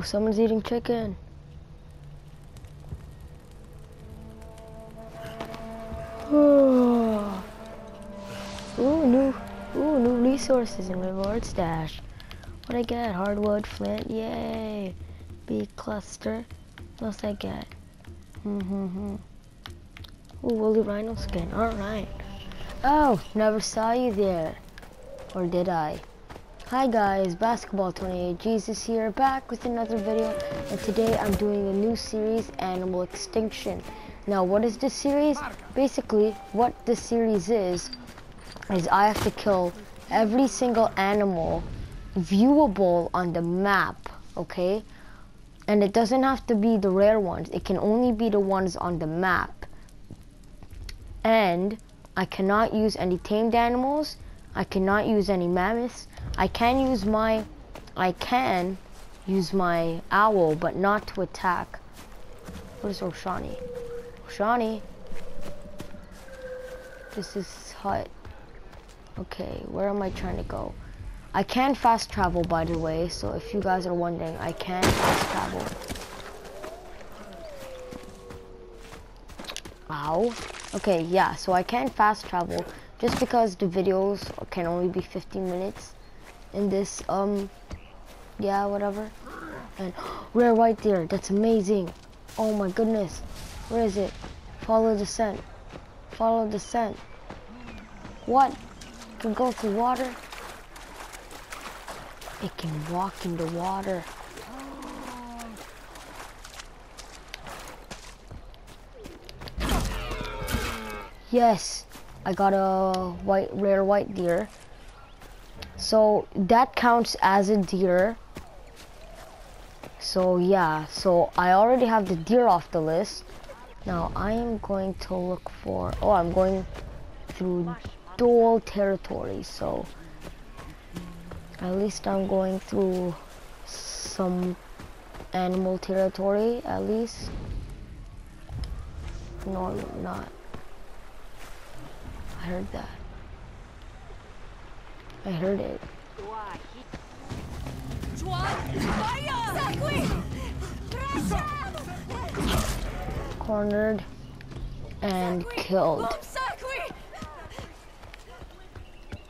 Oh, someone's eating chicken. Ooh, new resources and reward stash. What I get? Hardwood, flint, yay. Bee cluster. What else I get? Ooh, woolly rhino skin, alright. Oh, never saw you there. Or did I? Hi guys, Basketball28Jesus here, back with another video, and today I'm doing a new series, Animal Extinction. Now what is this series? Basically, what this series is I have to kill every single animal viewable on the map, okay? And it doesn't have to be the rare ones, it can only be the ones on the map. And I cannot use any tamed animals, I cannot use any mammoths, I can use my owl, but not to attack. Where's Oshani? Oshani! This is his hut. Okay, where am I trying to go? I can fast travel, by the way, so if you guys are wondering, I can fast travel. Ow. Okay, yeah, so I can fast travel just because the videos can only be 15 minutes in this, yeah, whatever. And we're right there, that's amazing. Oh my goodness, where is it? Follow the scent, follow the scent. What? It can go through water? It can walk in the water. Yes, I got a rare white deer. So that counts as a deer. So yeah, so I already have the deer off the list. Now I am going to look for, oh, I'm going through Dole territory. So at least I'm going through some animal territory, at least. No, I'm not. I heard that. I heard it. Cornered and killed.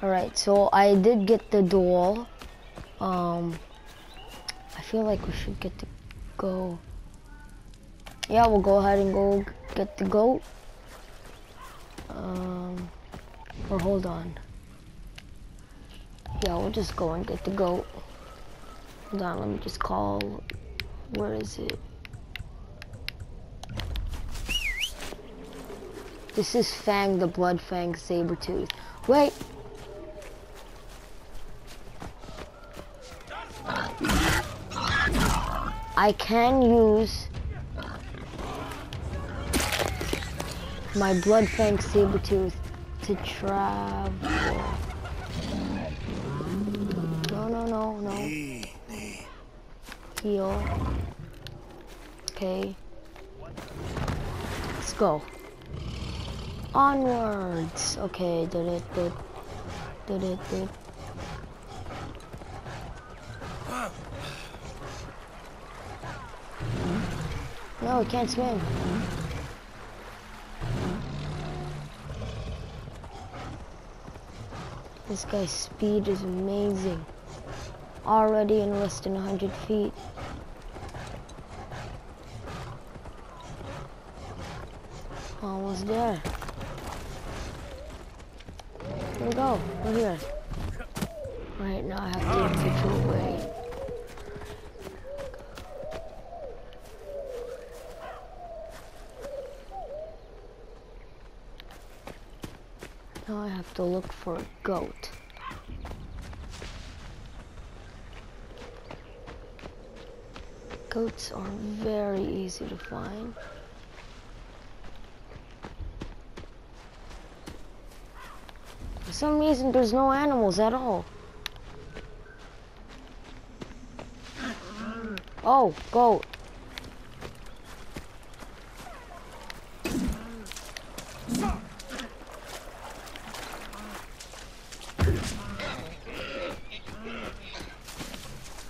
Alright, so I did get the duel. I feel like we should get to go. Yeah, we'll go ahead and go get the goat. Or hold on. Yeah, we'll just go and get the goat. Hold on, let me just call. Where is it? This is Fang the Bloodfang Sabertooth. Wait! I can use my Bloodfang Sabertooth to travel. No. Heal. Okay. Let's go. Onwards. Okay, did it. No, it can't swim. This guy's speed is amazing. Already in less than 100 feet. Almost there. Here we go, we're here. Right now I have to get you away. Now I have to look for a goat. Goats are very easy to find. For some reason, there's no animals at all. Oh, goat.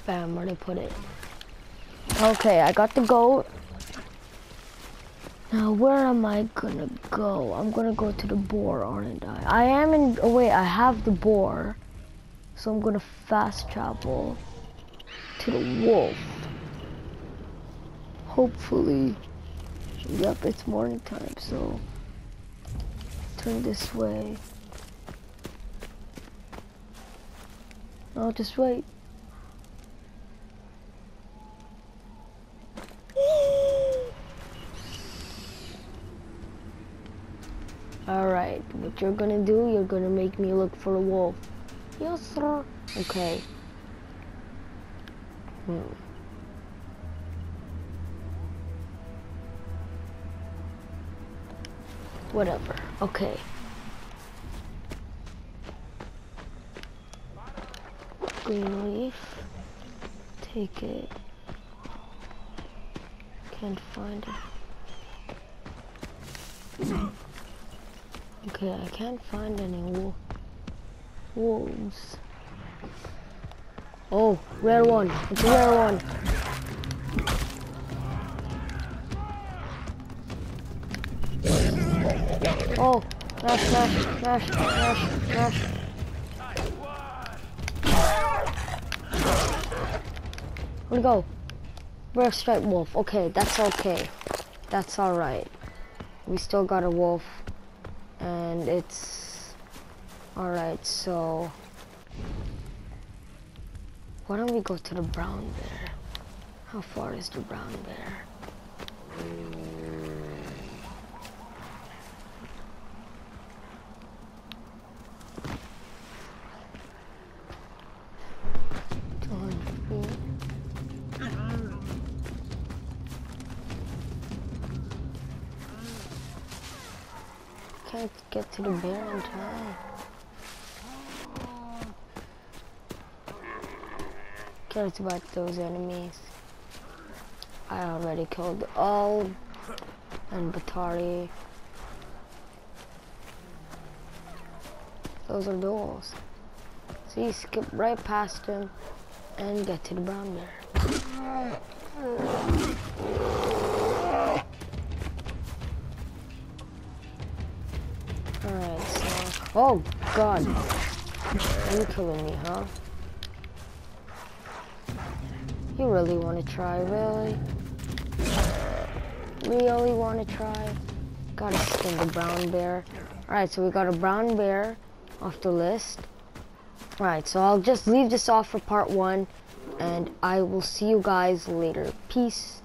Bam, where they put it. Okay, I got the goat. Now where am I gonna go? I'm gonna go to the boar, aren't I? I am in, oh wait, I have the boar. So I'm gonna fast travel to the wolf. Hopefully, yep, it's morning time, so turn this way. No, just wait. Alright, what you're gonna do, you're gonna make me look for a wolf. Yes, sir. Okay. Whatever, okay. Green leaf. Take it. Can't find it. Okay, I can't find any wolves. Oh, rare one. It's a rare one. Oh, smash, smash, smash, smash, smash. Where'd it go? Rare striped wolf. Okay. That's alright. We still got a wolf. And it's alright, so why don't we go to the brown bear? How far is the brown bear? Can't get to the bear in time. Cares about those enemies. I already killed all and Batari. Those are duels. See, skip right past him and get to the brown bear. Alright, so... Oh, God! Are you killing me, huh? You really want to try, really? Really want to try? Gotta skin the brown bear. Alright, so we got a brown bear off the list. Alright, so I'll just leave this off for part 1, and I will see you guys later. Peace.